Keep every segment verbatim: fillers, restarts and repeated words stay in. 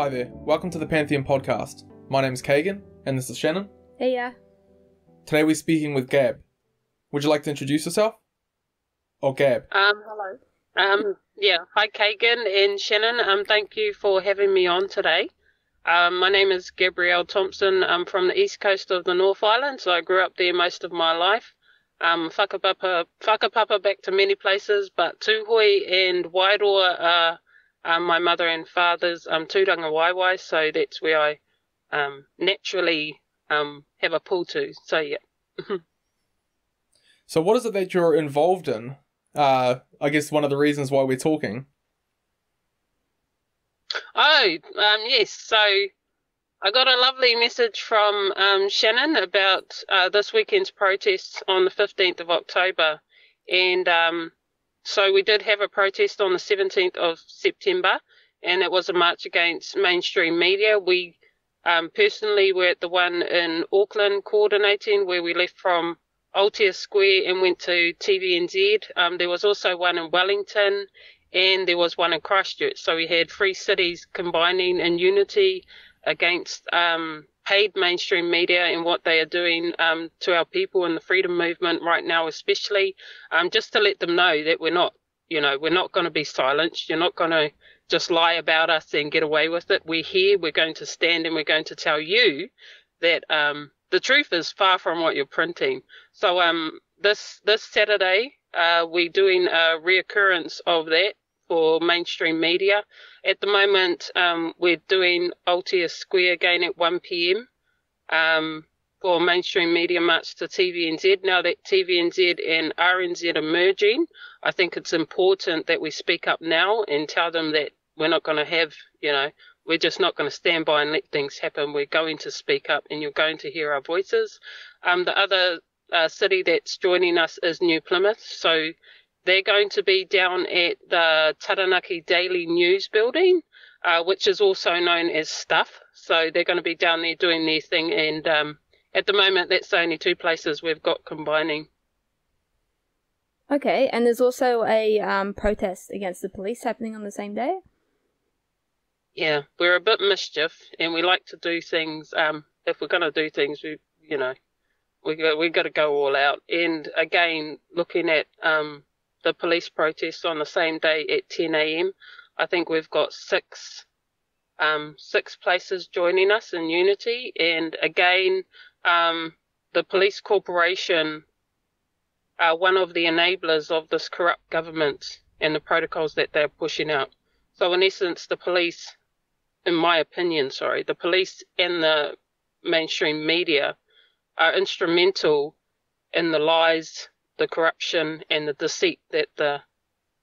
Hi there, welcome to the Pantheon Podcast. My name's Kagan, and this is Shannon. Hey, yeah. Today we're speaking with Gab. Would you like to introduce yourself? Or Gab? Um, hello. Um, yeah, hi Kagan and Shannon. Um, thank you for having me on today. Um, my name is Gabrielle Thompson. I'm from the east coast of the North Island, so I grew up there most of my life. Um, whakapapa, whakapapa back to many places, but Tūhui and Waitoa are Um, my mother and father's um, Tūranga Waiwai, so that's where I um, naturally um, have a pull to. So, yeah. So what is it that you're involved in? Uh, I guess one of the reasons why we're talking. Oh, um, yes. So I got a lovely message from um, Shannon about uh, this weekend's protests on the fifteenth of October. And... Um, So we did have a protest on the seventeenth of September, and it was a march against mainstream media. We um, personally were at the one in Auckland coordinating, where we left from Aotea Square and went to T V N Z. Um, there was also one in Wellington, and there was one in Christchurch. So we had three cities combining in unity against um, paid mainstream media and what they are doing um, to our people in the freedom movement right now, especially um, just to let them know that we're not, you know, we're not going to be silenced. You're not going to just lie about us and get away with it. We're here. We're going to stand and we're going to tell you that um, the truth is far from what you're printing. So um, this this Saturday, uh, we're doing a reoccurrence of that for mainstream media. At the moment, um, we're doing Aotea Square again at one p m um, for mainstream media march to T V N Z. Now that T V N Z and R N Z are merging, I think it's important that we speak up now and tell them that we're not going to have, you know, we're just not going to stand by and let things happen. We're going to speak up and you're going to hear our voices. Um, the other uh, city that's joining us is New Plymouth. So they're going to be down at the Taranaki Daily News building, uh, which is also known as Stuff. So they're going to be down there doing their thing. And um, at the moment, that's the only two places we've got combining. Okay. And there's also a um, protest against the police happening on the same day? Yeah. We're a bit mischief and we like to do things. Um, if we're going to do things, we, you know, we got, we got to go all out. And again, looking at... Um, the police protests on the same day at ten a m I think we've got six um, six places joining us in unity. And again, um, the police corporation are one of the enablers of this corrupt government and the protocols that they're pushing out. So in essence, the police, in my opinion, sorry, the police and the mainstream media are instrumental in the lies, the corruption and the deceit that the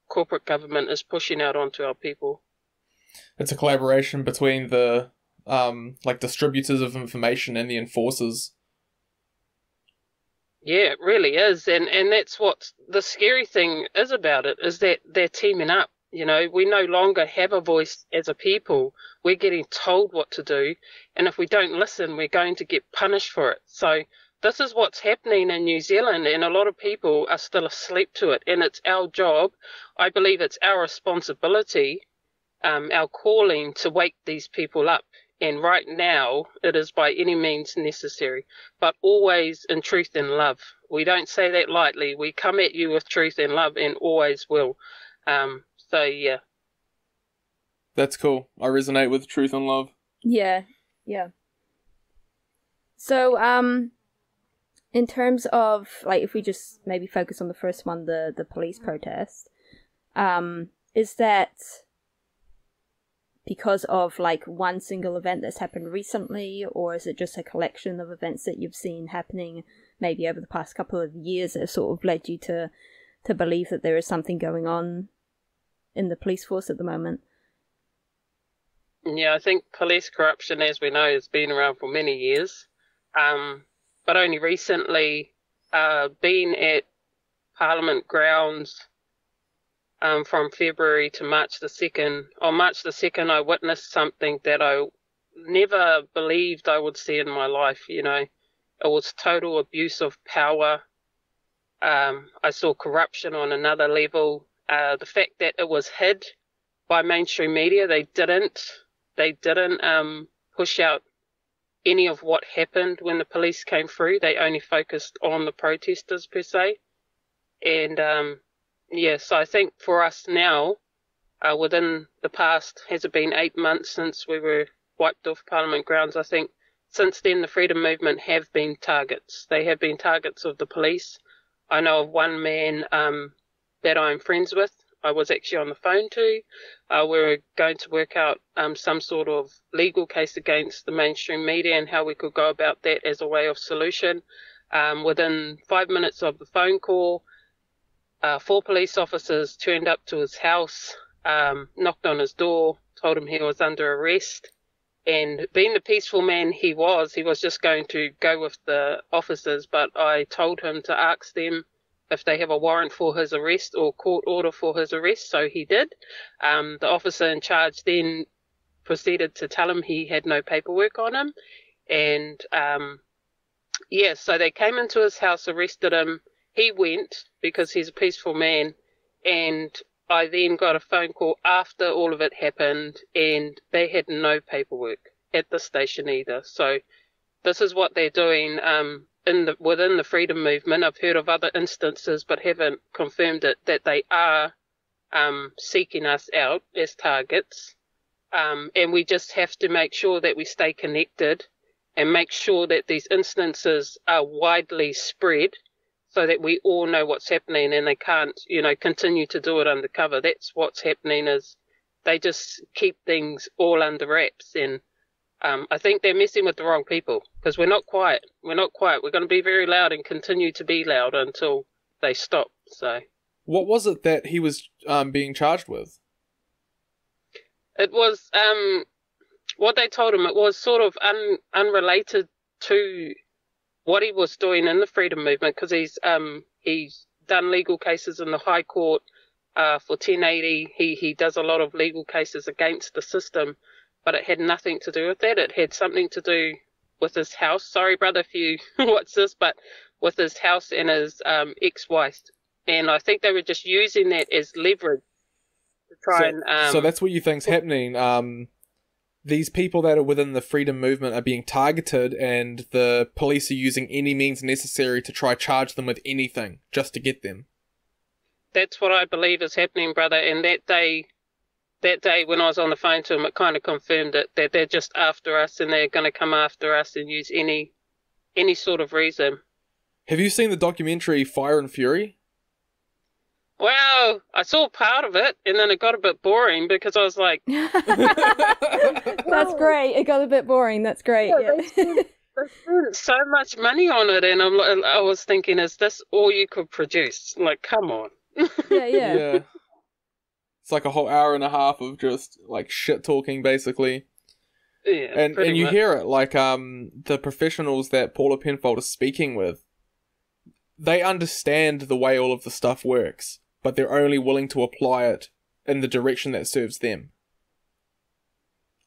corporate government is pushing out onto our people. It's a collaboration between the um, like distributors of information and the enforcers. Yeah, it really is, and and that's what the scary thing is about it, is that they're teaming up. You know, we no longer have a voice as a people. We're getting told what to do, and if we don't listen, we're going to get punished for it. So this is what's happening in New Zealand, and a lot of people are still asleep to it. And it's our job, I believe it's our responsibility, um, our calling to wake these people up. And right now, it is by any means necessary, but always in truth and love. We don't say that lightly. We come at you with truth and love and always will. Um, so, yeah. That's cool. I resonate with truth and love. Yeah, yeah. So, um... in terms of, like, if we just maybe focus on the first one, the, the police protest, um, is that because of, like, one single event that's happened recently, or is it just a collection of events that you've seen happening maybe over the past couple of years that have sort of led you to, to believe that there is something going on in the police force at the moment? Yeah, I think police corruption, as we know, has been around for many years. Um... But only recently, uh, being at Parliament grounds um, from February to March the second, on March the second, I witnessed something that I never believed I would see in my life, you know. It was total abuse of power. Um, I saw corruption on another level. Uh, the fact that it was hid by mainstream media, they didn't They didn't um, push out any of what happened when the police came through. They only focused on the protesters per se. And um, yeah, so I think for us now, uh, within the past, has it been eight months since we were wiped off Parliament grounds? I think since then the freedom movement have been targets. They have been targets of the police. I know of one man um, that I'm friends with. I was actually on the phone to. Uh, we were going to work out um, some sort of legal case against the mainstream media and how we could go about that as a way of solution. Um, within five minutes of the phone call, uh, four police officers turned up to his house, um, knocked on his door, told him he was under arrest. And being the peaceful man he was, he was just going to go with the officers, but I told him to ask them if they have a warrant for his arrest or court order for his arrest, so he did. Um, the officer in charge then proceeded to tell him he had no paperwork on him. And, um, yeah, so they came into his house, arrested him. He went because he's a peaceful man. And I then got a phone call after all of it happened, and they had no paperwork at the station either. So this is what they're doing. Um, In the, within the freedom movement, I've heard of other instances but haven't confirmed it, that they are um, seeking us out as targets. Um, and we just have to make sure that we stay connected and make sure that these instances are widely spread so that we all know what's happening and they can't, you know, continue to do it undercover. That's what's happening, is they just keep things all under wraps. And Um, I think they're messing with the wrong people, because we're not quiet. We're not quiet. We're going to be very loud and continue to be loud until they stop. So, what was it that he was um, being charged with? It was um, what they told him. It was sort of un, unrelated to what he was doing in the freedom movement, because he's um, he's done legal cases in the High Court uh, for ten eighty. He he does a lot of legal cases against the system. But it had nothing to do with that. It had something to do with his house. Sorry, brother, if you watch this, but with his house and his um, ex-wife. And I think they were just using that as leverage to try so, and... Um, so that's what you think's happening. Um, these people that are within the freedom movement are being targeted, and the police are using any means necessary to try charge them with anything just to get them. That's what I believe is happening, brother, and that they... That day when I was on the phone to him, it kind of confirmed it, that they're just after us and they're going to come after us and use any any sort of reason. Have you seen the documentary Fire and Fury? Well, I saw part of it and then it got a bit boring because I was like... That's great. It got a bit boring. That's great. Yeah, yeah. They spent, they spent so much money on it, and I'm, I was thinking, is this all you could produce? Like, come on. Yeah, yeah. Yeah. It's like a whole hour and a half of just like shit talking, basically. Yeah, and and you much. hear it, like um the professionals that Paula Penfold is speaking with, they understand the way all of the stuff works, but they're only willing to apply it in the direction that serves them.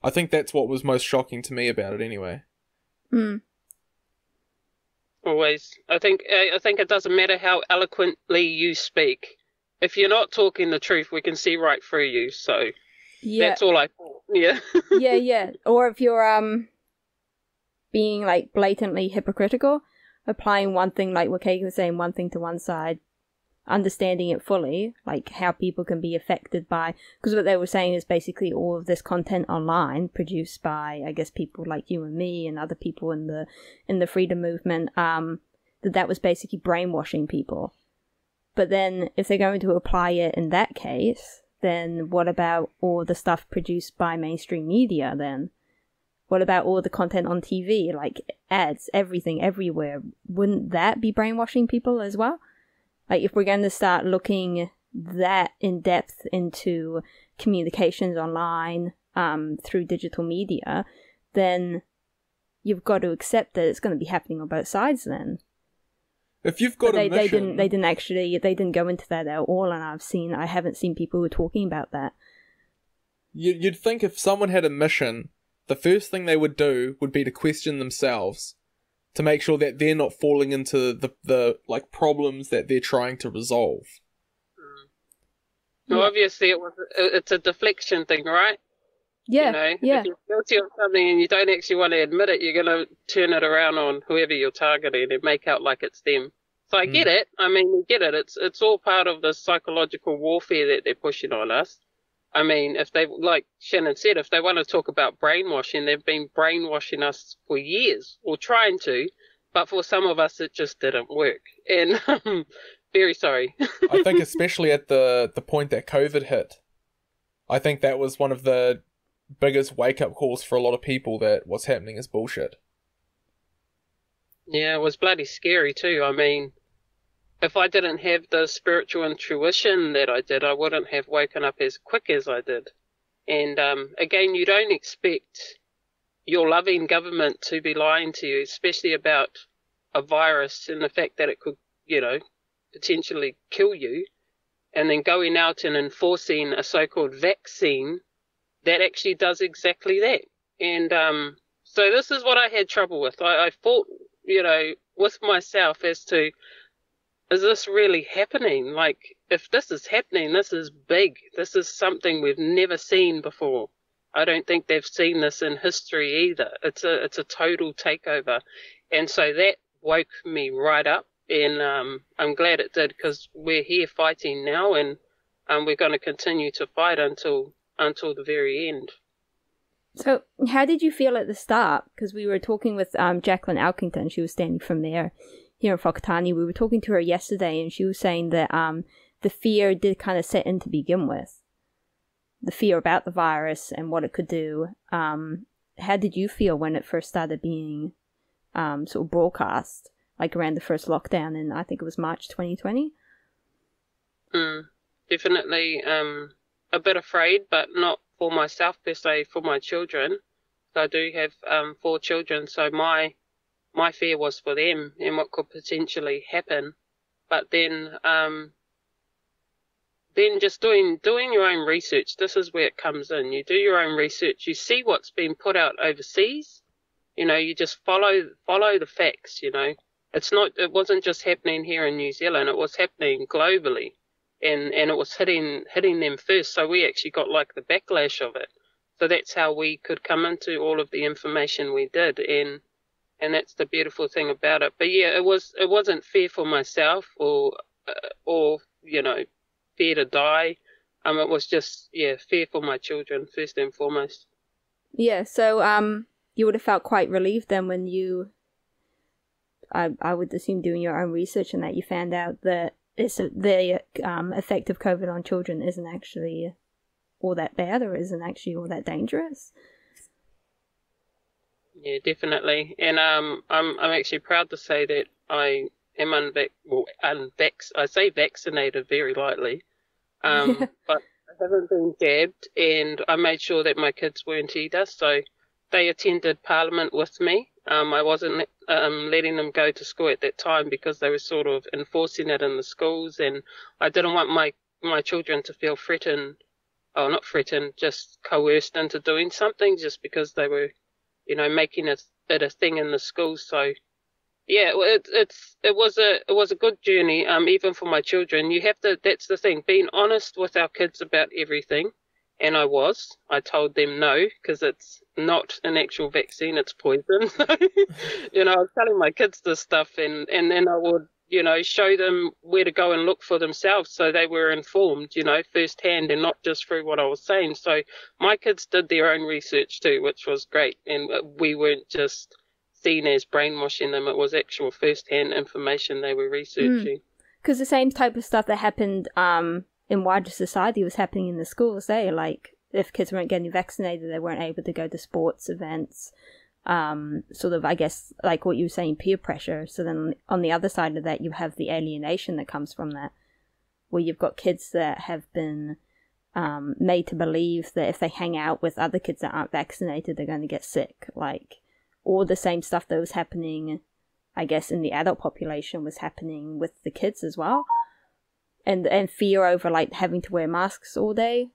I think that's what was most shocking to me about it, anyway. Hmm. Always, I think I think it doesn't matter how eloquently you speak. If you're not talking the truth, we can see right through you. So yeah. That's all I thought. Yeah. Yeah, yeah. Or if you're um being like blatantly hypocritical, applying one thing, like what Kate was saying, one thing to one side, understanding it fully, like how people can be affected by, because what they were saying is basically all of this content online produced by, I guess, people like you and me and other people in the in the freedom movement, um, that that was basically brainwashing people. But then if they're going to apply it in that case, then what about all the stuff produced by mainstream media then? What about all the content on T V, like ads, everything, everywhere? Wouldn't that be brainwashing people as well? Like, if we're going to start looking that in depth into communications online, um, through digital media, then you've got to accept that it's going to be happening on both sides then. If you've got they, a mission... They didn't, they didn't actually... They didn't go into that at all, and I've seen... I haven't seen people who are talking about that. You, you'd think if someone had a mission, the first thing they would do would be to question themselves to make sure that they're not falling into the, the like, problems that they're trying to resolve. Mm. Well, obviously, it was, it's a deflection thing, right? Yeah, you know, yeah. If you're guilty of something and you don't actually want to admit it, you're going to turn it around on whoever you're targeting and make out like it's them. So I mm. get it. I mean, we get it. It's it's all part of the psychological warfare that they're pushing on us. I mean, if they, like Shannon said, if they want to talk about brainwashing, they've been brainwashing us for years, or trying to, but for some of us, it just didn't work. And I'm very sorry. I think especially at the, the point that COVID hit, I think that was one of the biggest wake-up calls for a lot of people that what's happening is bullshit. Yeah, it was bloody scary too. I mean, if I didn't have the spiritual intuition that I did, I wouldn't have woken up as quick as I did. And um, again, you don't expect your loving government to be lying to you, especially about a virus and the fact that it could, you know, potentially kill you. And then going out and enforcing a so-called vaccine that actually does exactly that. And um, so this is what I had trouble with. I, I fought, you know, with myself as to, is this really happening? Like, if this is happening, this is big. This is something we've never seen before. I don't think they've seen this in history either. It's a it's a total takeover. And so that woke me right up. And um, I'm glad it did, because we're here fighting now, and um, we're going to continue to fight until until the very end. So how did you feel at the start? Because we were talking with um, Jacqueline Alkington. She was standing from there. Here in Fokitani, we were talking to her yesterday, and she was saying that um, the fear did kind of set in to begin with. The fear about the virus and what it could do. Um, how did you feel when it first started being um, sort of broadcast, like around the first lockdown in, I think it was March twenty twenty? Mm, definitely um, a bit afraid, but not for myself per se, for my children. I do have um, four children, so my... My fear was for them and what could potentially happen. But then um, then just doing doing your own research. This is where it comes in. You do your own research. You see what's been put out overseas. You know, you just follow follow the facts, you know. It's not, it wasn't just happening here in New Zealand. It was happening globally, and, and it was hitting, hitting them first. So we actually got like the backlash of it. So that's how we could come into all of the information we did. And And that's the beautiful thing about it. But yeah, it was it wasn't fear for myself or uh, or you know, fear to die. Um, it was just yeah, fear for my children first and foremost. Yeah. So um, you would have felt quite relieved then when you, I I would assume, doing your own research and that you found out that it's the um effect of COVID on children isn't actually all that bad, or isn't actually all that dangerous. Yeah, definitely. And um, I'm I'm actually proud to say that I am unvac well unvax I say vaccinated very lightly, um, yeah. But I haven't been jabbed, and I made sure that my kids weren't either. So they attended Parliament with me. Um, I wasn't um letting them go to school at that time because they were sort of enforcing it in the schools, and I didn't want my my children to feel threatened, or not threatened, just coerced into doing something just because they were, you know, making it a thing in the school. So, yeah, it, it's it was a it was a good journey. Um, even for my children, you have to. That's the thing. Being honest with our kids about everything, and I was. I told them no, because it's not an actual vaccine; it's poison. You know, I was telling my kids this stuff, and and then I would, you know, show them where to go and look for themselves, so they were informed, you know, firsthand and not just through what I was saying. So my kids did their own research too, which was great. And we weren't just seen as brainwashing them. It was actual firsthand information they were researching. Because mm. the same type of stuff that happened um, in wider society was happening in the schools, eh? Like, if kids weren't getting vaccinated, they weren't able to go to sports events. Um, sort of, I guess, like what you were saying, peer pressure. So then on the other side of that, you have the alienation that comes from that, where you've got kids that have been um, made to believe that if they hang out with other kids that aren't vaccinated, they're going to get sick. Like, all the same stuff that was happening, I guess, in the adult population was happening with the kids as well. And, and fear over, like, having to wear masks all day.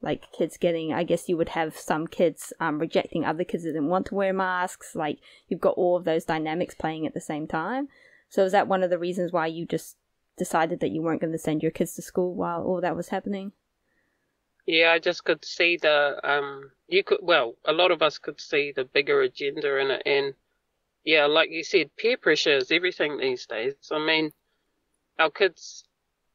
Like, kids getting, I guess you would have some kids um, rejecting other kids that didn't want to wear masks. Like, you've got all of those dynamics playing at the same time. So is that one of the reasons why you just decided that you weren't going to send your kids to school while all that was happening? Yeah, I just could see the um, you could well, a lot of us could see the bigger agenda in it, and yeah, like you said, peer pressure is everything these days. I mean, our kids,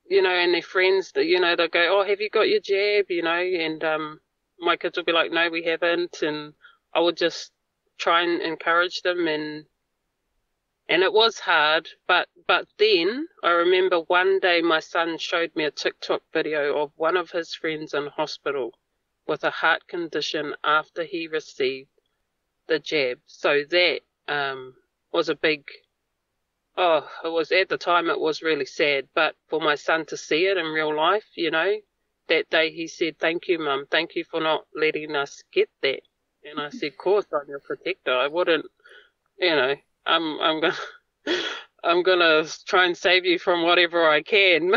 you know, and their friends, you know, they'll go, "Oh, have you got your jab?" You know, and um, my kids will be like, "No, we haven't," and I would just try and encourage them, and and it was hard, but but then I remember one day my son showed me a TikTok video of one of his friends in hospital with a heart condition after he received the jab. So that um, was a big, oh, it was, at the time it was really sad, but for my son to see it in real life, you know, that day he said, "Thank you, Mum, thank you for not letting us get that." And I said, "Of course, I'm your protector. I wouldn't, you know, I'm I'm gonna I'm gonna try and save you from whatever I can."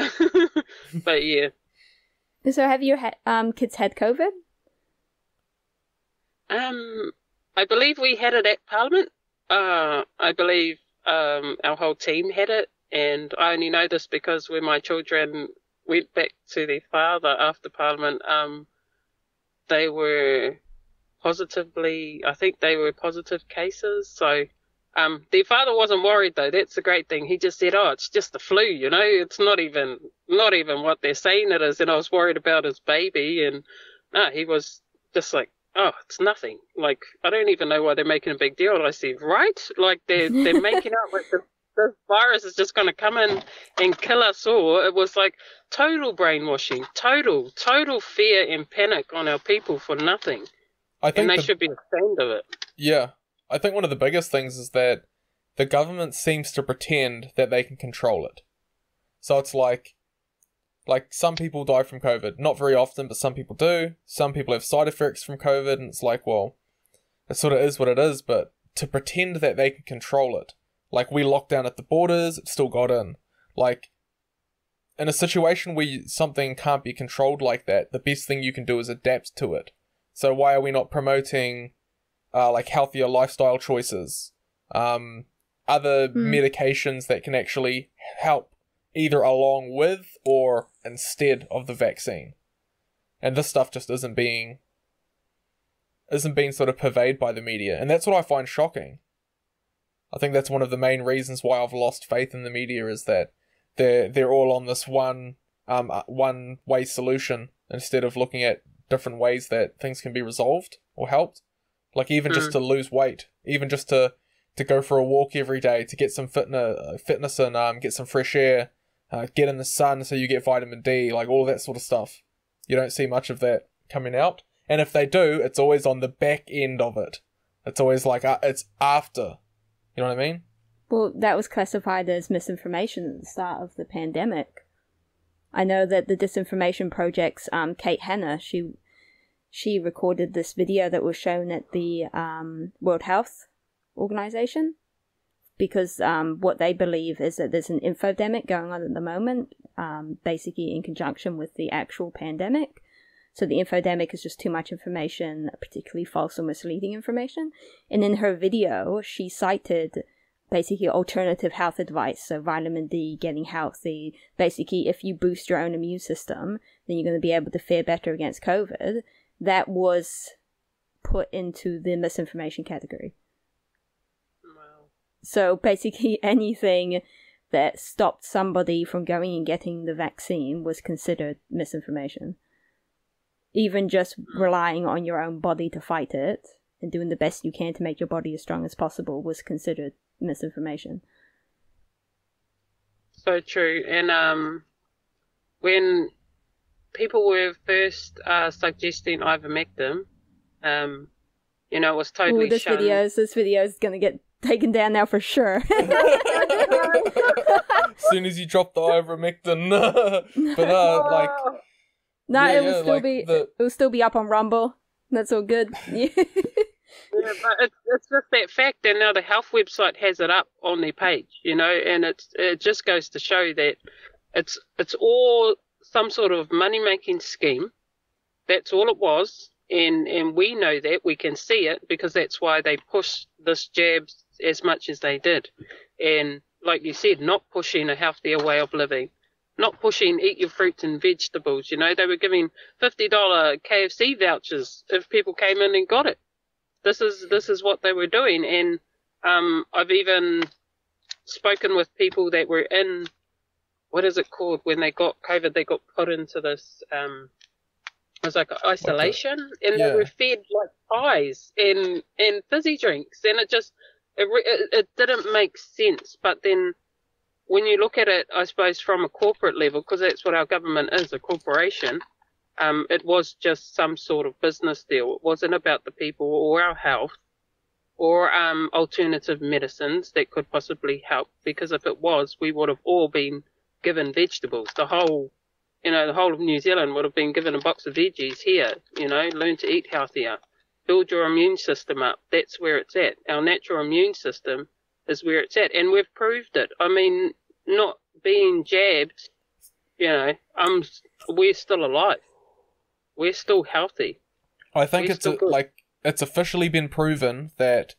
But yeah. So have your um kids had COVID? Um, I believe we had it at Parliament. Uh, I believe um our whole team had it, and I only know this because when my children went back to their father after Parliament, um, they were positively, I think they were positive cases, so. Um, their father wasn't worried though. That's the great thing. He just said, "Oh, it's just the flu, you know. It's not even, not even what they're saying it is." And I was worried about his baby, and no, he was just like, "Oh, it's nothing. Like, I don't even know why they're making a big deal." And I said, "Right? Like they're they're making out like the, the virus is just going to come in and kill us all." It was like total brainwashing, total total fear and panic on our people for nothing. I think and they the... should be ashamed of it. Yeah. I think one of the biggest things is that the government seems to pretend that they can control it. So it's like, like some people die from COVID. Not very often, but some people do. Some people have side effects from COVID, and it's like, well, it sort of is what it is, but to pretend that they can control it. Like, we locked down at the borders, it still got in. Like, in a situation where you, something can't be controlled like that, the best thing you can do is adapt to it. So why are we not promoting... Uh, like healthier lifestyle choices, um, other mm. medications that can actually help either along with or instead of the vaccine. And this stuff just isn't being, isn't being sort of pervaded by the media. And that's what I find shocking. I think that's one of the main reasons why I've lost faith in the media, is that they're, they're all on this one, um, one way solution instead of looking at different ways that things can be resolved or helped. Like, even mm. just to lose weight, even just to, to go for a walk every day, to get some fitna- fitness in, um, get some fresh air, uh, get in the sun so you get vitamin D, like all that sort of stuff. You don't see much of that coming out. And if they do, it's always on the back end of it. It's always like, uh, it's after. You know what I mean? Well, that was classified as misinformation at the start of the pandemic. I know that the Disinformation Project's um, Kate Hannah, she... She recorded this video that was shown at the um, World Health Organization, because um, what they believe is that there's an infodemic going on at the moment, um, basically in conjunction with the actual pandemic. So the infodemic is just too much information, particularly false or misleading information. And in her video, she cited basically alternative health advice, so vitamin D, getting healthy. Basically, if you boost your own immune system, then you're going to be able to fare better against COVID. That was put into the misinformation category. Wow. So basically anything that stopped somebody from going and getting the vaccine was considered misinformation. Even just relying on your own body to fight it and doing the best you can to make your body as strong as possible was considered misinformation. So true. And um, when... people were first uh, suggesting ivermectin. Um, you know, it was totally Ooh, this shunned. Videos, this video is going to get taken down now for sure. As soon as you drop the ivermectin. But, uh, like... No, yeah, it, will yeah, still like be, the... it will still be up on Rumble. That's all good. Yeah, but it's, it's just that fact, and now the health website has it up on their page, you know, and it's, it just goes to show that it's it's all... some sort of money-making scheme. That's all it was, and and we know that, we can see it, because that's why they pushed this jab as much as they did. And like you said, not pushing a healthier way of living, not pushing eat your fruits and vegetables. You know, they were giving fifty dollar K F C vouchers if people came in and got it. This is this is what they were doing. And um, I've even spoken with people that were in, what is it called? When they got COVID, they got put into this, um, it was like isolation, and yeah. they were fed like pies and, and fizzy drinks. And it just, it, it, it didn't make sense. But then when you look at it, I suppose, from a corporate level, because that's what our government is, a corporation, um, it was just some sort of business deal. It wasn't about the people or our health or um, alternative medicines that could possibly help, because if it was, we would have all been given vegetables. The whole, you know, the whole of New Zealand would have been given a box of veggies here, you know, learn to eat healthier, build your immune system up. That's where it's at. Our natural immune system is where it's at. And we've proved it. I mean, not being jabbed, you know, um, we're still alive. We're still healthy. I think we're it's a, like, it's officially been proven that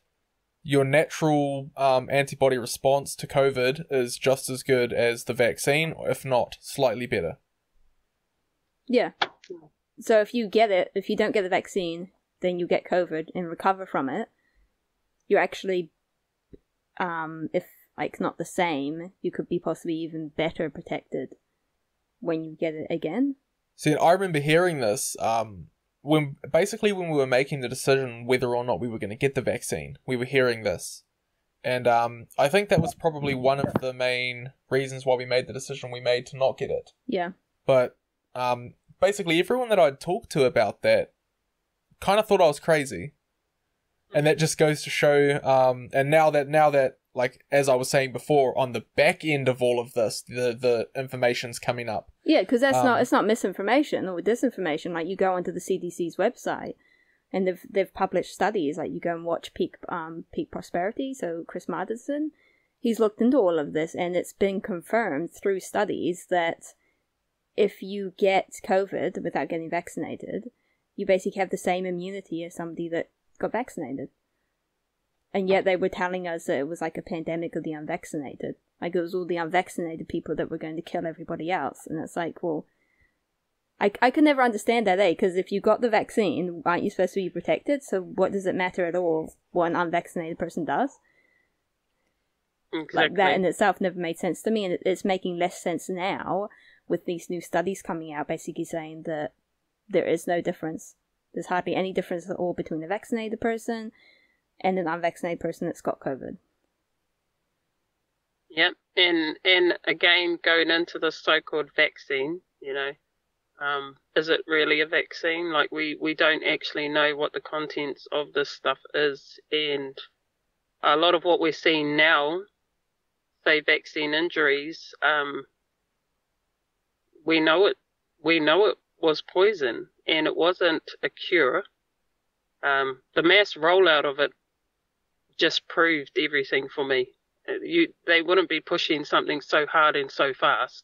your natural um, antibody response to COVID is just as good as the vaccine, if not slightly better. Yeah. So if you get it, if you don't get the vaccine, then you get COVID and recover from it. You're actually, um, if like not the same, you could be possibly even better protected when you get it again. See, I remember hearing this um, when basically when we were making the decision whether or not we were going to get the vaccine, we were hearing this. And um, I think that was probably one of the main reasons why we made the decision we made to not get it. Yeah. But Um, basically everyone that I'd talked to about that kind of thought I was crazy, and that just goes to show. Um, and now that now that like as I was saying before, on the back end of all of this, the the information's coming up. Yeah, because that's um, not it's not misinformation or disinformation. Like you go onto the C D C's website, and they've they've published studies. Like you go and watch Peak um Peak Prosperity. So Chris Martinson, he's looked into all of this, and it's been confirmed through studies that if you get COVID without getting vaccinated, you basically have the same immunity as somebody that got vaccinated. And yet they were telling us that it was like a pandemic of the unvaccinated. Like it was all the unvaccinated people that were going to kill everybody else. And it's like, well, I, I could never understand that, eh? Because if you got the vaccine, aren't you supposed to be protected? So what does it matter at all what an unvaccinated person does? Exactly. Like that in itself never made sense to me. And it's making less sense now with these new studies coming out, basically saying that there is no difference. There's hardly any difference at all between a vaccinated person and an unvaccinated person that's got COVID. Yep, and and again, going into the so-called vaccine, you know, um, is it really a vaccine? Like, we, we don't actually know what the contents of this stuff is, and a lot of what we're seeing now, say vaccine injuries, um, We know it. We know it was poison, and it wasn't a cure. Um, the mass rollout of it just proved everything for me. You, they wouldn't be pushing something so hard and so fast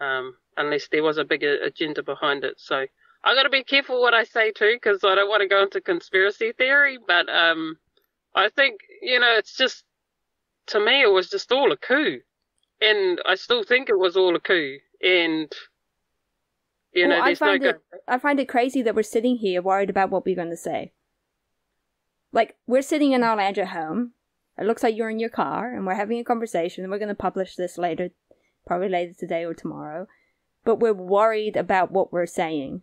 um, unless there was a bigger agenda behind it. So I got to be careful what I say too, because I don't want to go into conspiracy theory. But um, I think, you know, it's just, to me, it was just all a coup, and I still think it was all a coup. And, you know, well, there's I find no good... it, I find it crazy that we're sitting here worried about what we're going to say. Like, we're sitting in our lounge at home. It looks like you're in your car, and we're having a conversation, and we're going to publish this later, probably later today or tomorrow. But we're worried about what we're saying.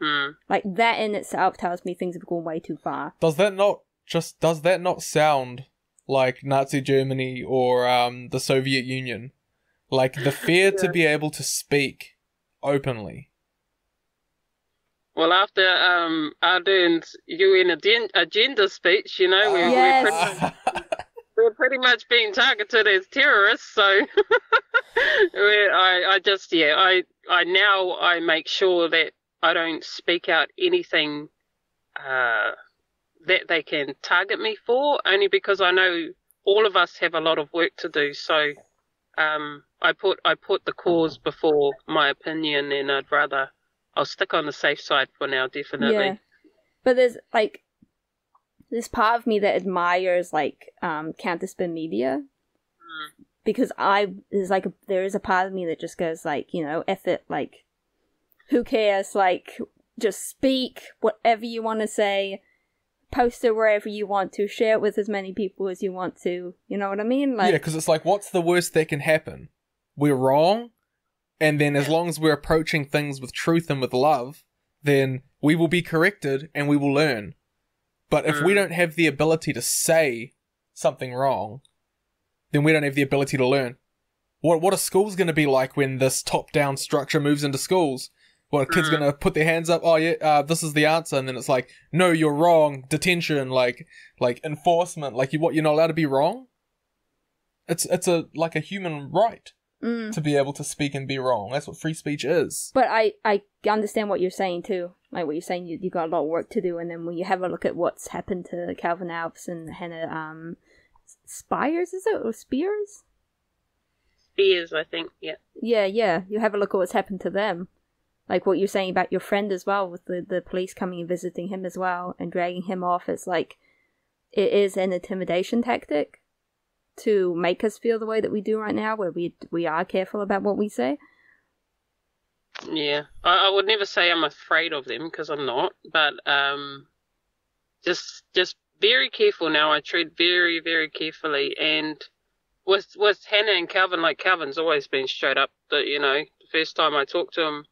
Mm. Like, that in itself tells me things have gone way too far. Does that not just, does that not sound like Nazi Germany or um, the Soviet Union? Like, the fear yeah. to be able to speak openly. Well, after um, Ardern's U N aden- agenda speech, you know, we're, yes. we're, pretty, we're pretty much being targeted as terrorists, so I, I just, yeah, I, I now I make sure that I don't speak out anything uh, that they can target me for, only because I know all of us have a lot of work to do, so... Um, I put I put the cause before my opinion, and I'd rather I'll stick on the safe side for now, definitely. Yeah. But there's like this part of me that admires like um, Counter Spin Media, mm. because I there's like a, there is a part of me that just goes like, you know, F it, like who cares, like just speak whatever you want to say, post it wherever you want to, share it with as many people as you want to, you know what I mean? Like, yeah, because it's like, what's the worst that can happen? We're wrong, and then as long as we're approaching things with truth and with love, then we will be corrected and we will learn. But if we don't have the ability to say something wrong, then we don't have the ability to learn. What what are schools going to be like when this top-down structure moves into schools? What, a kid's going to put their hands up, oh yeah, uh, this is the answer, and then it's like, no, you're wrong, detention, like like enforcement, like you what, you're not allowed to be wrong? It's it's a like a human right mm. to be able to speak and be wrong. That's what free speech is. But I, I understand what you're saying too. Like what you're saying, you you got a lot of work to do, and then when you have a look at what's happened to Calvin Alves and Hannah um Spires, is it? Or Spears? Spears, I think, yeah. Yeah, yeah. You have a look at what's happened to them. Like what you're saying about your friend as well, with the, the police coming and visiting him as well and dragging him off. It's like, it is an intimidation tactic to make us feel the way that we do right now, where we we are careful about what we say. Yeah, I, I would never say I'm afraid of them, because I'm not, but um, just just very careful now. I tread very, very carefully. And with, with Hannah and Calvin, like Calvin's always been straight up, that, you know, the first time I talked to him,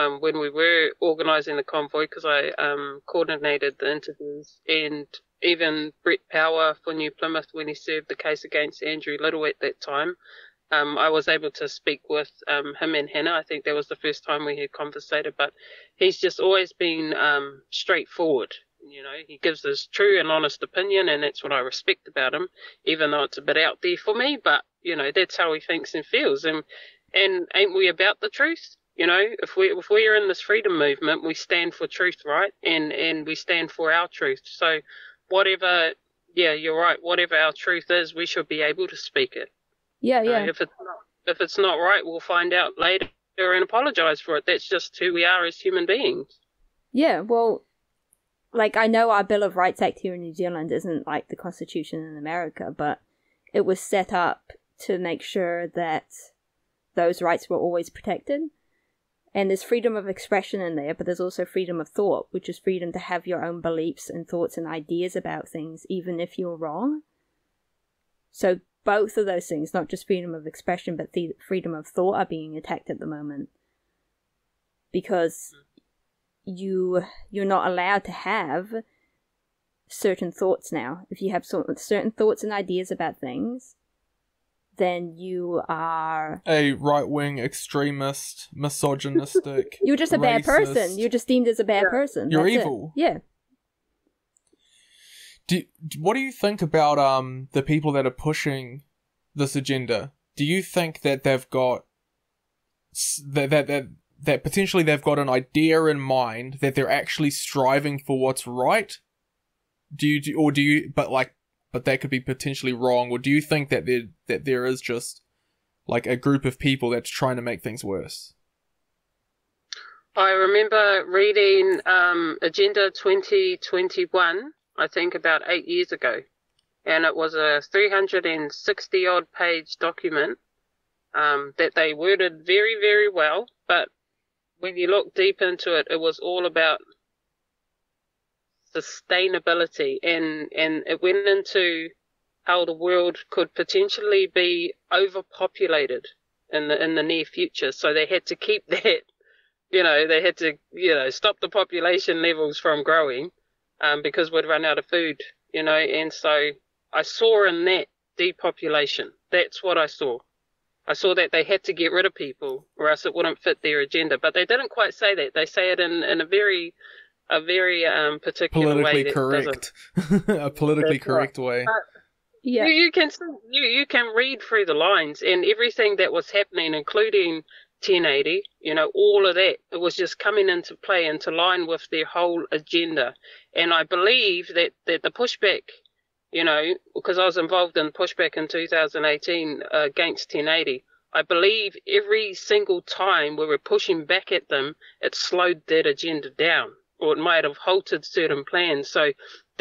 Um, when we were organising the convoy, because I um, coordinated the interviews, and even Brett Power for New Plymouth, when he served the case against Andrew Little at that time, um, I was able to speak with um, him and Hannah. I think that was the first time we had conversated, but he's just always been um, straightforward. You know, he gives his true and honest opinion, and that's what I respect about him, even though it's a bit out there for me, but, you know, that's how he thinks and feels. And, and ain't we about the truth? You know, if we if we're in this freedom movement, we stand for truth, right? And and we stand for our truth. So whatever, yeah, you're right. Whatever our truth is, we should be able to speak it. Yeah, yeah. Uh, if it's not, if it's not right, we'll find out later and apologize for it. That's just who we are as human beings. Yeah, well, like I know our Bill of Rights Act here in New Zealand isn't like the Constitution in America, but it was set up to make sure that those rights were always protected. And there's freedom of expression in there, but there's also freedom of thought, which is freedom to have your own beliefs and thoughts and ideas about things, even if you're wrong. So both of those things, not just freedom of expression, but the freedom of thought, are being attacked at the moment. Because you, you're not allowed to have certain thoughts now. If you have certain thoughts and ideas about things, then you are a right-wing extremist, misogynistic. You're just a racist, bad person. You're just deemed as a bad yeah. person. You're That's evil. It. Yeah. Do what do you think about um the people that are pushing this agenda? Do you think that they've got that that that, that potentially they've got an idea in mind, that they're actually striving for what's right? Do you do, or do you but like but that could be potentially wrong, or do you think that there that there is just like a group of people that's trying to make things worse? I remember reading um, Agenda twenty twenty-one, I think about eight years ago, and it was a three hundred sixty odd page document um, that they worded very, very well, but when you look deep into it, it was all about sustainability, and and it went into how the world could potentially be overpopulated in the in the near future. So they had to keep that, you know, they had to, you know, stop the population levels from growing, um, because we'd run out of food, you know. And so I saw in that depopulation. That's what I saw. I saw that they had to get rid of people, or else it wouldn't fit their agenda. But they didn't quite say that. They say it in in a very A very um, particular politically way that correct, a politically That's correct right. way. But yeah, you, you can you you can read through the lines and everything that was happening, including ten eighty. You know, all of that, it was just coming into play, into line with their whole agenda. And I believe that that the pushback, you know, because I was involved in pushback in two thousand eighteen uh, against ten eighty. I believe every single time we were pushing back at them, it slowed that agenda down, or it might have halted certain plans. So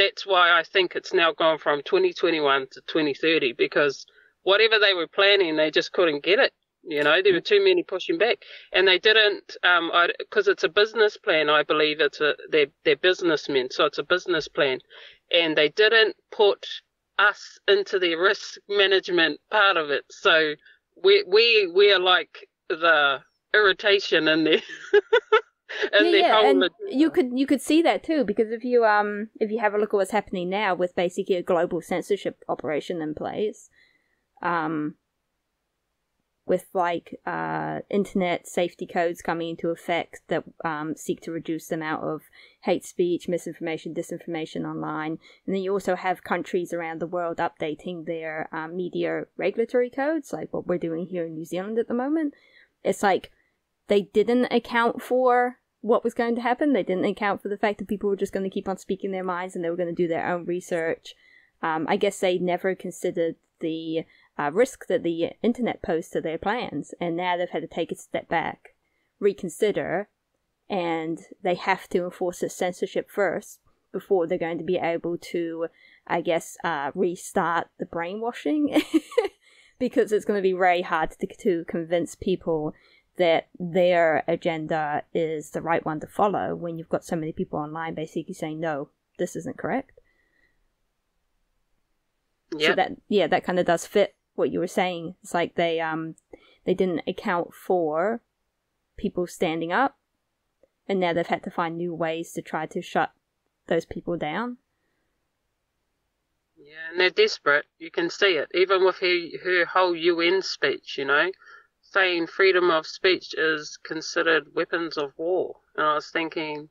that's why I think it's now gone from twenty twenty-one to twenty thirty, because whatever they were planning, they just couldn't get it. You know, there were too many pushing back, and they didn't, um, because it's a business plan. I believe it's a, they're, they're businessmen, so it's a business plan, and they didn't put us into the risk management part of it. So we we we are like the irritation in there. in yeah, the yeah. And you could you could see that too, because if you um if you have a look at what's happening now with basically a global censorship operation in place, um. with like uh, internet safety codes coming into effect that um, seek to reduce the amount of hate speech, misinformation, disinformation online. And then you also have countries around the world updating their um, media regulatory codes, like what we're doing here in New Zealand at the moment. It's like they didn't account for what was going to happen. They didn't account for the fact that people were just going to keep on speaking their minds, and they were going to do their own research. Um, I guess they never considered the Uh, risk that the internet posed to their plans, and now they've had to take a step back, reconsider, and they have to enforce the censorship first before they're going to be able to, I guess, uh, restart the brainwashing, because it's going to be very hard to, to convince people that their agenda is the right one to follow when you've got so many people online basically saying, no, this isn't correct. Yep. So that, yeah, that kind of does fit what you were saying. It's like they um they didn't account for people standing up, and now they've had to find new ways to try to shut those people down. Yeah, and they're desperate. You can see it, even with her, her whole U N speech, you know, saying freedom of speech is considered weapons of war. And I was thinking,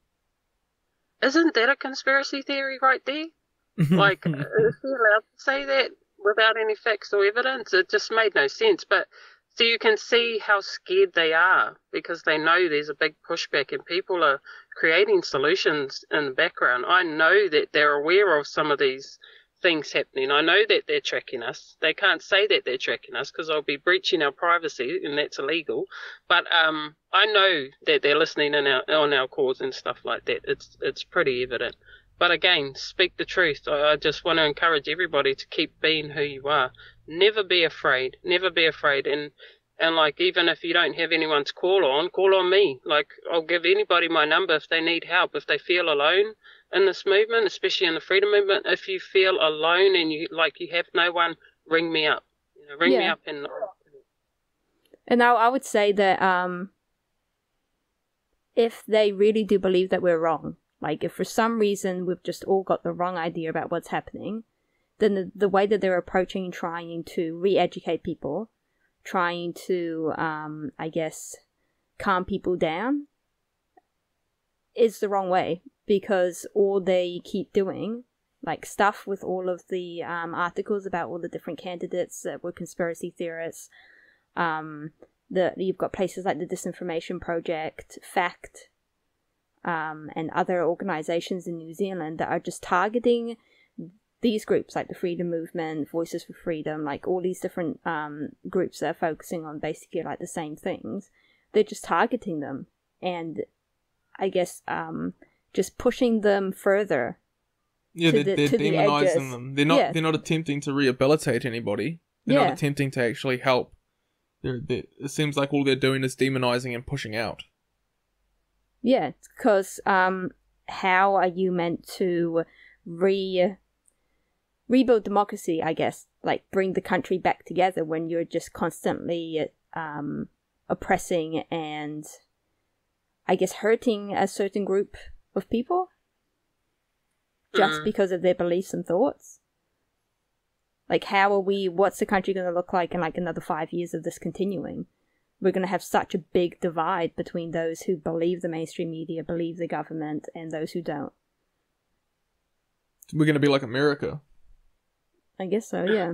isn't that a conspiracy theory right there? Like, is he allowed to say that without any facts or evidence? It just made no sense. But so you can see how scared they are, because they know there's a big pushback and people are creating solutions in the background. I know that they're aware of some of these things happening. I know that they're tracking us. They can't say that they're tracking us, because I'll be breaching our privacy, and that's illegal. But um, I know that they're listening in our, on our calls and stuff like that. It's it's pretty evident. But again, speak the truth. I just want to encourage everybody to keep being who you are. Never be afraid. Never be afraid. And, and like, even if you don't have anyone to call on, call on me. Like, I'll give anybody my number if they need help, if they feel alone in this movement, especially in the freedom movement. If you feel alone and you like you have no one, ring me up. You know, ring yeah. me up. And and I, I would say that um, if they really do believe that we're wrong, like, if for some reason we've just all got the wrong idea about what's happening, then the, the way that they're approaching trying to re-educate people, trying to, um, I guess, calm people down, is the wrong way. Because all they keep doing, like Stuff with all of the um, articles about all the different candidates that were conspiracy theorists, um, the, you've got places like the Disinformation Project, Fact, Um, and other organisations in New Zealand that are just targeting these groups, like the Freedom Movement, Voices for Freedom, like all these different um, groups that are focusing on basically like the same things. They're just targeting them, and I guess um, just pushing them further. Yeah, they're, the, they're demonising the them. They're not. Yeah. They're not attempting to rehabilitate anybody. They're yeah. not attempting to actually help. They're, they're, it seems like all they're doing is demonising and pushing out. Yeah, because um, how are you meant to re rebuild democracy, I guess, like bring the country back together when you're just constantly um, oppressing and, I guess, hurting a certain group of people just mm. because of their beliefs and thoughts? Like, how are we, what's the country going to look like in like another five years of this continuing? We're going to have such a big divide between those who believe the mainstream media, believe the government, and those who don't. We're going to be like America. I guess so, yeah.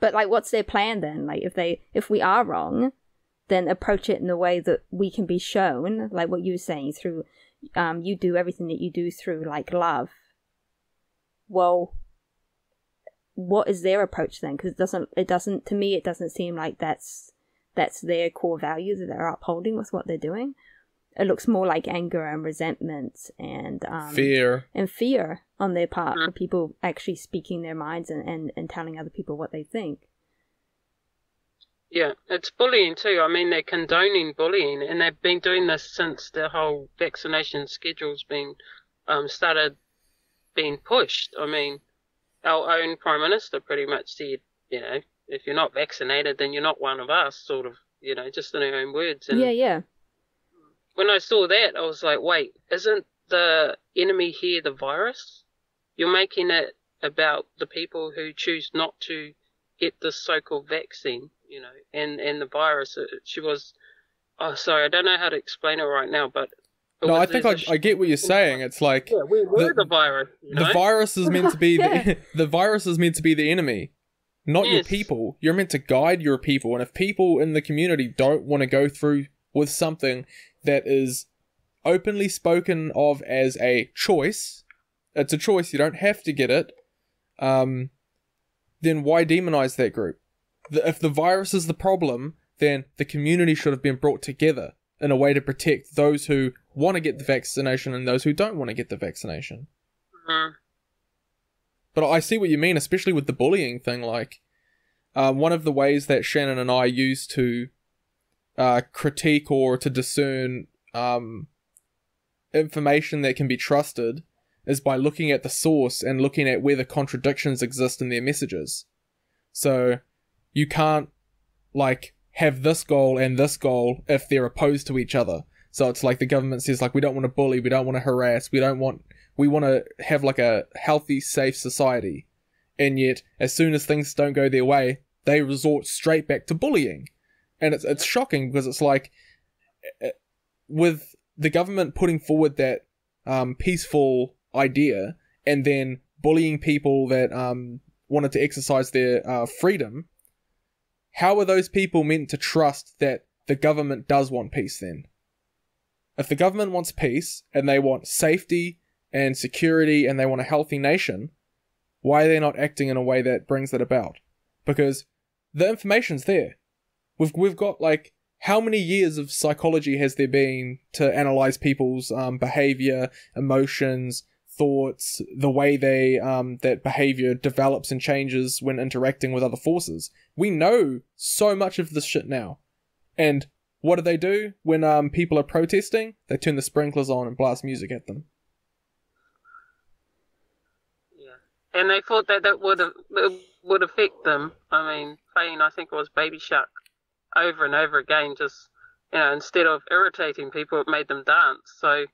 But, like, what's their plan then? Like, if they, if we are wrong, then approach it in a way that we can be shown, like what you were saying, through, um, you do everything that you do through, like, love. Well, what is their approach then? Because it doesn't, it doesn't, to me, it doesn't seem like that's, that's their core value that they're upholding with what they're doing. it looks more like anger and resentment and um, fear and fear on their part for people actually speaking their minds and, and, and telling other people what they think. Yeah, it's bullying too. I mean, they're condoning bullying, and they've been doing this since the whole vaccination schedule's been um, started being pushed. I mean, our own Prime Minister pretty much said, you know, if you're not vaccinated, then you're not one of us, sort of, you know, just in her own words. And yeah, yeah. When I saw that, I was like, wait, isn't the enemy here the virus? You're making it about the people who choose not to get this so-called vaccine, you know, and, and the virus. She was, oh, sorry, I don't know how to explain it right now, but... No, I think I, I get what you're saying. It's like... Yeah, we were the, the virus, you know? The virus is meant to be yeah. the, the virus is meant to be the enemy, not yes. your people. You're meant to guide your people, and if people in the community don't want to go through with something that is openly spoken of as a choice, it's a choice, you don't have to get it, um, then why demonize that group? The, if the virus is the problem, then the community should have been brought together in a way to protect those who want to get the vaccination and those who don't want to get the vaccination. Mm-hmm. But I see what you mean, especially with the bullying thing. Like, uh, one of the ways that Shannon and I used to Uh, critique or to discern um, information that can be trusted is by looking at the source and looking at where the contradictions exist in their messages. So you can't like have this goal and this goal if they're opposed to each other. So it's like the government says, like, we don't want to bully, we don't want to harass, we don't want, we want to have like a healthy, safe society, and yet as soon as things don't go their way, they resort straight back to bullying. And it's it's shocking, because it's like, with the government putting forward that um, peaceful idea and then bullying people that um, wanted to exercise their uh, freedom, how are those people meant to trust that the government does want peace then? If the government wants peace and they want safety and security and they want a healthy nation, why are they not acting in a way that brings that about? Because the information's there. We've, we've got, like, how many years of psychology has there been to analyze people's um, behavior, emotions, thoughts, the way they um, that behavior develops and changes when interacting with other forces? We know so much of this shit now. And what do they do when um, people are protesting? They turn the sprinklers on and blast music at them. Yeah. And they thought that that would, would affect them. I mean, playing, I think it was Baby Shark, over and over again, just, you know, instead of irritating people, it made them dance. So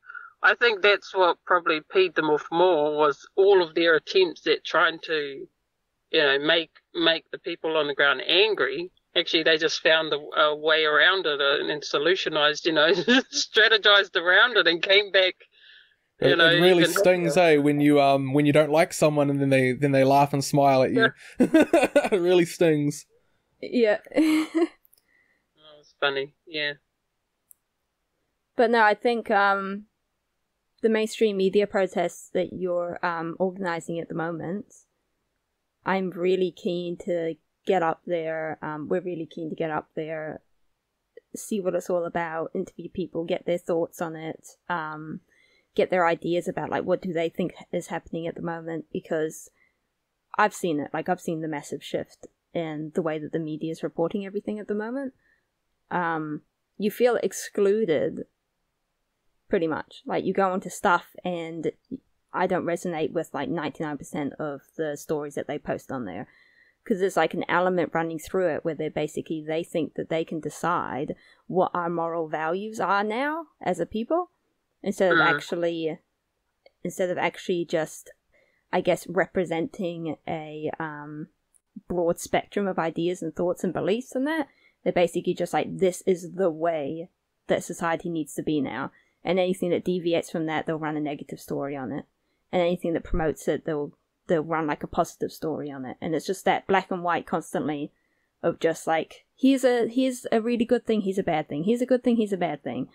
I think that's what probably peed them off more, was all of their attempts at trying to, you know, make make the people on the ground angry. Actually, they just found a, a way around it and, and solutionized, you know, strategized around it and came back. You it, know, it really stings, eh? When you um when you don't like someone and then they then they laugh and smile at you. It really stings. Yeah. Funny, yeah. But no, I think um, the mainstream media protests that you're um, organising at the moment, I'm really keen to get up there. Um, we're really keen to get up there, see what it's all about, interview people, get their thoughts on it, um, get their ideas about, like, what do they think is happening at the moment, because I've seen it. Like, I've seen the massive shift in the way that the media is reporting everything at the moment. Um, you feel excluded, pretty much. Like, you go onto Stuff, and I don't resonate with, like, ninety-nine percent of the stories that they post on there. Because there's, like, an element running through it where they're basically, they think that they can decide what our moral values are now as a people, instead of actually, instead of actually just, I guess, representing a um, broad spectrum of ideas and thoughts and beliefs and that. They're basically just like, this is the way that society needs to be now. And anything that deviates from that, they'll run a negative story on it. And anything that promotes it, they'll they'll run like a positive story on it. And it's just that black and white constantly of just like, here's a here's a really good thing, here's a bad thing, here's a good thing, here's a bad thing.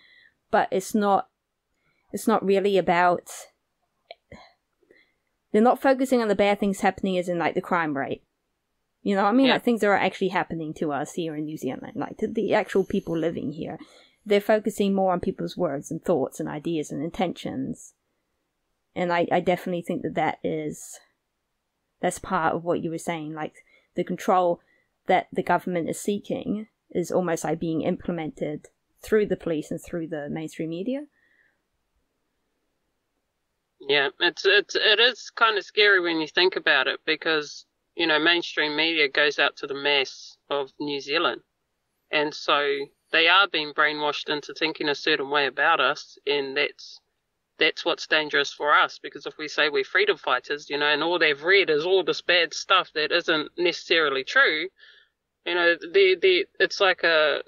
But it's not it's not really about, they're not focusing on the bad things happening as in like the crime rate. You know what I mean? Yeah. Like, things that are actually happening to us here in New Zealand, like to the actual people living here. they're focusing more on people's words and thoughts and ideas and intentions. And I, I definitely think that that is, that's part of what you were saying, like the control that the government is seeking is almost like being implemented through the police and through the mainstream media. Yeah, it's it's it is kind of scary when you think about it, because, you know, mainstream media goes out to the mass of New Zealand, and so they are being brainwashed into thinking a certain way about us, and that's that's what's dangerous for us, because if we say we're freedom fighters, you know, and all they've read is all this bad stuff that isn't necessarily true, you know, the the it's like a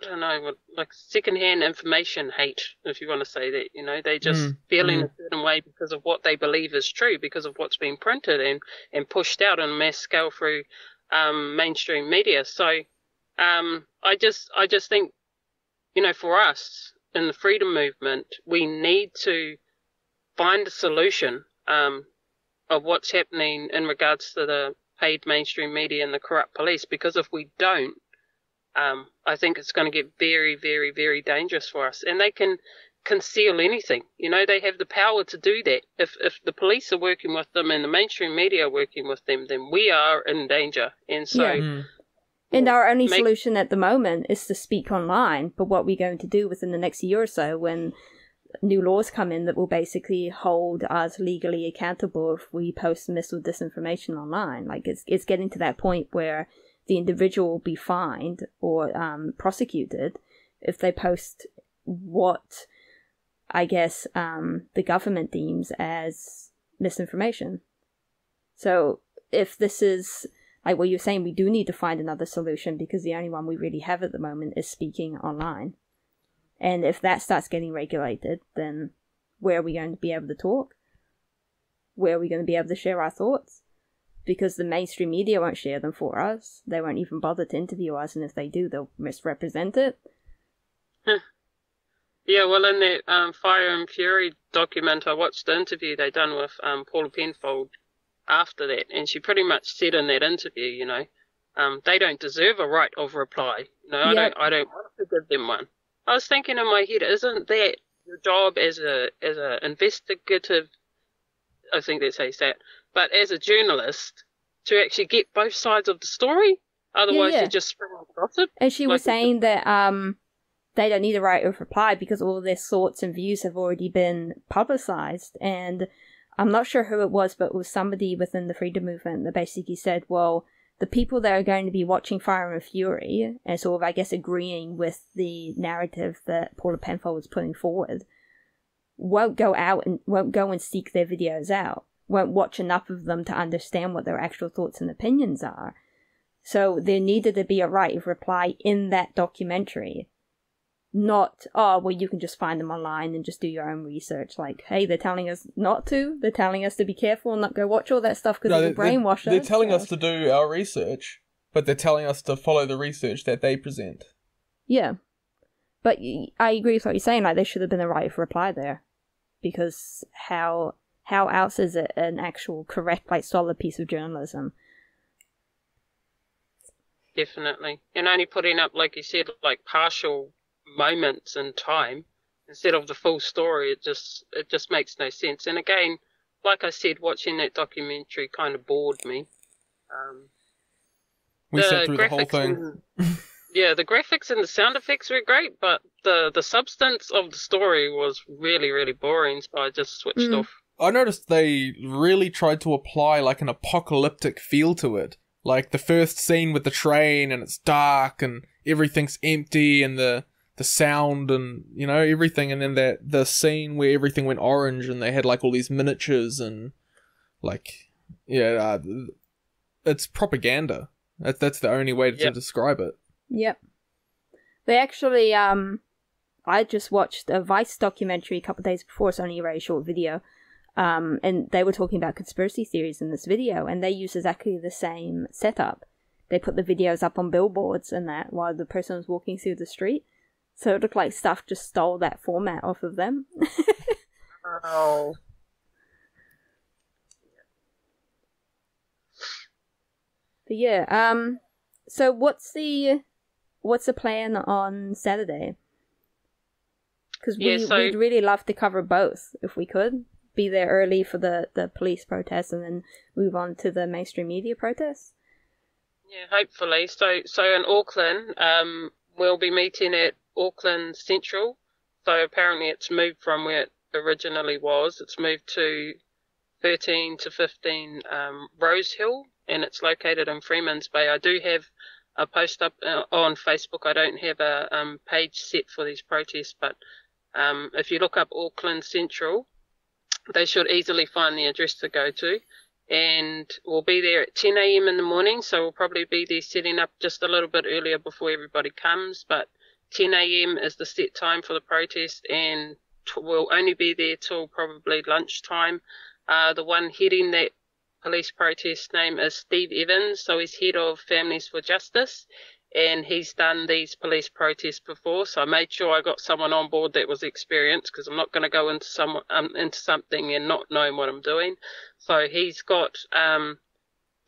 I don't know, what, like secondhand information hate, if you want to say that, you know, they just mm, feeling mm. a certain way because of what they believe is true, because of what's been printed and, and pushed out on a mass scale through um, mainstream media. So um, I just I just think, you know, for us in the freedom movement, we need to find a solution um, of what's happening in regards to the paid mainstream media and the corrupt police, because if we don't, Um, I think it's going to get very, very, very dangerous for us. And they can conceal anything. You know, they have the power to do that. If if the police are working with them and the mainstream media are working with them, then we are in danger. And so... Yeah. And our only make- solution at the moment is to speak online. But what we're going to do within the next year or so, when new laws come in that will basically hold us legally accountable if we post mis or disinformation online. Like, it's it's getting to that point where the individual will be fined or um, prosecuted if they post what, I guess, um, the government deems as misinformation. So if this is, like what you're saying, we do need to find another solution, because the only one we really have at the moment is speaking online. And if that starts getting regulated, then where are we going to be able to talk? Where are we going to be able to share our thoughts? Because the mainstream media won't share them for us. They won't even bother to interview us, and if they do, they'll misrepresent it. Yeah, well, in that um, Fire and Fury document, I watched the interview they done with um, Paula Penfold after that, and she pretty much said in that interview, you know, um, they don't deserve a right of reply. No, I yeah. don't. I don't want to give them one. I was thinking in my head, isn't that your job as a as an investigative? I think that's how you say it. But as a journalist, to actually get both sides of the story, otherwise yeah, yeah. you just spring on gossip. And she like was saying that um, they don't need a right of reply because all of their thoughts and views have already been publicized. And I'm not sure who it was, but it was somebody within the freedom movement that basically said, well, the people that are going to be watching Fire and Fury and sort of, I guess, agreeing with the narrative that Paula Penfold was putting forward won't go out and won't go and seek their videos out. Won't watch enough of them to understand what their actual thoughts and opinions are. So there needed to be a right of reply in that documentary. Not, oh, well, you can just find them online and just do your own research. Like, hey, they're telling us not to. They're telling us to be careful and not go watch all that stuff because no, it'll brainwash us. They're telling so. us to do our research, but they're telling us to follow the research that they present. Yeah. But I agree with what you're saying. Like, there should have been a right of reply there. Because how... How else is it an actual correct, like, solid piece of journalism? Definitely. And only putting up, like you said, like, partial moments in time instead of the full story, it just it just makes no sense. And again, like I said, watching that documentary kind of bored me. Um, we sat through the whole thing. And, yeah, the graphics and the sound effects were great, but the, the substance of the story was really, really boring, so I just switched mm. off. I noticed they really tried to apply, like, an apocalyptic feel to it. Like, the first scene with the train, and it's dark, and everything's empty, and the the sound, and, you know, everything. And then that the scene where everything went orange, and they had, like, all these miniatures, and, like, yeah, uh, it's propaganda. That, that's the only way to, yep. to describe it. Yep. They actually, um, I just watched a Vice documentary a couple of days before. It's only a very short video. Um, and they were talking about conspiracy theories in this video, and they used exactly the same setup. They put the videos up on billboards and that while the person was walking through the street. So it looked like Stuff just stole that format off of them. Oh. But yeah, um, so what's the, what's the plan on Saturday? Because we, yeah, so... we'd really love to cover both if we could. Be there early for the, the police protests and then move on to the mainstream media protests. Yeah, hopefully. So so in Auckland, um, we'll be meeting at Auckland Central. So apparently it's moved from where it originally was. It's moved to thirteen to fifteen um, Rose Hill, and it's located in Freeman's Bay. I do have a post up uh, on Facebook. I don't have a um, page set for these protests, but um, if you look up Auckland Central, they should easily find the address to go to. And we'll be there at ten a.m. in the morning, so we'll probably be there setting up just a little bit earlier before everybody comes. But ten a.m. is the set time for the protest, and t- we'll only be there till probably lunchtime. Uh, the one heading that police protest name is Steve Evans, so he's head of Families for Justice, and he's done these police protests before. So I made sure I got someone on board that was experienced, because I'm not going to go into some um, into something and not knowing what I'm doing. So he's got um,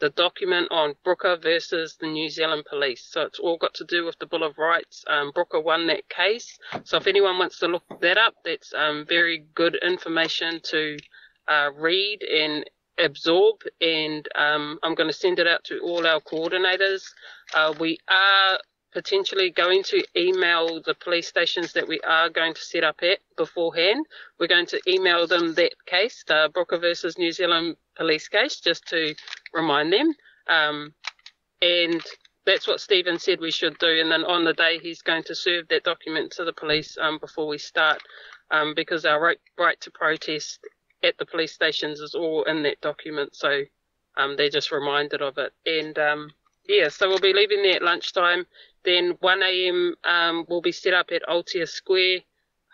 the document on Brooker versus the New Zealand police. So it's all got to do with the Bill of Rights. Um, Brooker won that case. So if anyone wants to look that up, that's um, very good information to uh, read and absorb, and um, I'm going to send it out to all our coordinators. Uh, we are potentially going to email the police stations that we are going to set up at beforehand. We're going to email them that case, the Brooker versus New Zealand police case, just to remind them. Um, and that's what Stephen said we should do. And then on the day, he's going to serve that document to the police um, before we start, um, because our right, right to protest at the police stations is all in that document, so um, they're just reminded of it. And um, yeah, so we'll be leaving there at lunchtime. Then one a.m. Um, we'll be set up at Aotea Square.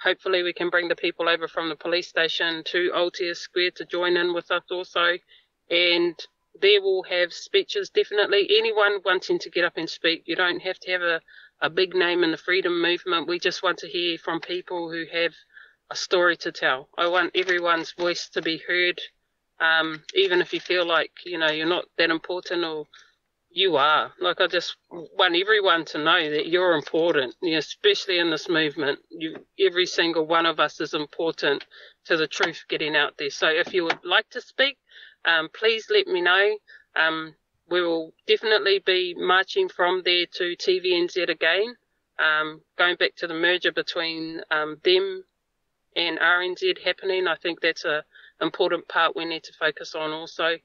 Hopefully we can bring the people over from the police station to Aotea Square to join in with us also. And there we'll have speeches, definitely. Anyone wanting to get up and speak, you don't have to have a, a big name in the freedom movement. We just want to hear from people who have a story to tell. I want everyone's voice to be heard, um, even if you feel like, you know, you're not that important, or you are. Like, I just want everyone to know that you're important, you know, especially in this movement. You, every single one of us is important to the truth getting out there. So if you would like to speak, um, please let me know. Um, we will definitely be marching from there to T V N Z again, um, going back to the merger between um, them and R N Z happening. I think that's a important part we need to focus on also.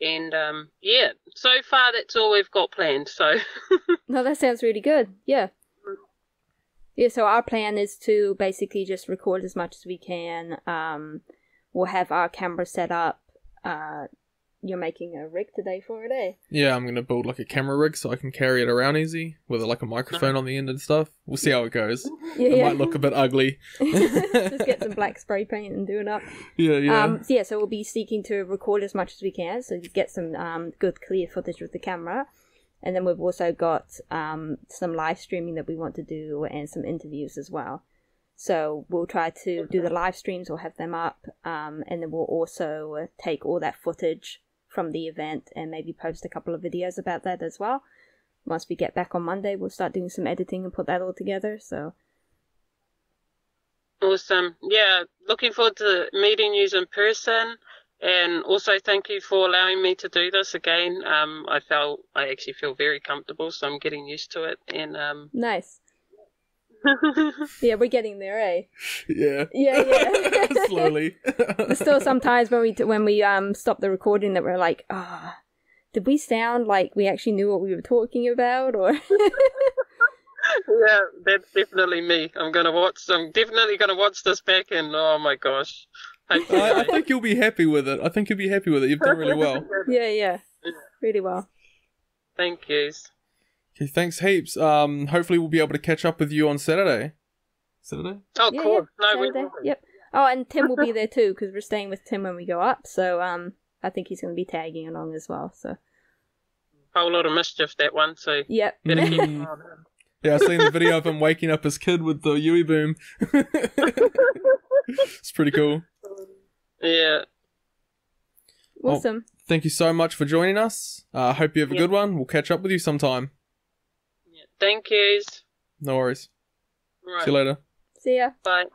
And um, yeah, so far that's all we've got planned. So no, that sounds really good. Yeah, yeah. So our plan is to basically just record as much as we can. Um, we'll have our camera set up. Uh, you're making a rig today for it, eh? Yeah, I'm gonna build like a camera rig so I can carry it around easy with like a microphone on the end and stuff. We'll see how it goes. Yeah, it yeah. might look a bit ugly. Just get some black spray paint and do it up. Yeah, yeah. Um, so yeah, so we'll be seeking to record as much as we can, so you get some um good clear footage with the camera, and then we've also got um some live streaming that we want to do and some interviews as well. So we'll try to do the live streams. We'll have them up, um, and then we'll also take all that footage from the event and maybe post a couple of videos about that as well. Once we get back on Monday, we'll start doing some editing and put that all together. So awesome. Yeah, looking forward to meeting you in person, and also thank you for allowing me to do this again. um I felt I actually feel very comfortable, so I'm getting used to it. And um nice. Yeah, we're getting there, eh? Yeah. Yeah, yeah. Slowly. There's still sometimes when we when we um stop the recording that we're like, ah, oh, did we sound like we actually knew what we were talking about? Or yeah, that's definitely me. I'm gonna watch. I'm definitely gonna watch this back, and oh my gosh. I, I think you'll be happy with it. I think you'll be happy with it. You've done really well. Yeah, yeah, yeah. Really well. Thank yous. Okay, thanks heaps. Um, hopefully we'll be able to catch up with you on Saturday. Saturday? Oh, yeah, cool. Yeah. No, Saturday. We Yep. Oh, and Tim will be there too, because we're staying with Tim when we go up. So um, I think he's going to be tagging along as well. So a whole lot of mischief that one. So yep. Better keep an eye on him. Yeah, I've seen the video of him waking up his kid with the Yui boom. It's pretty cool. Yeah. Awesome. Well, thank you so much for joining us. I uh, hope you have a yep. good one. We'll catch up with you sometime. Thank yous. No worries. Right. See you later. See ya. Bye.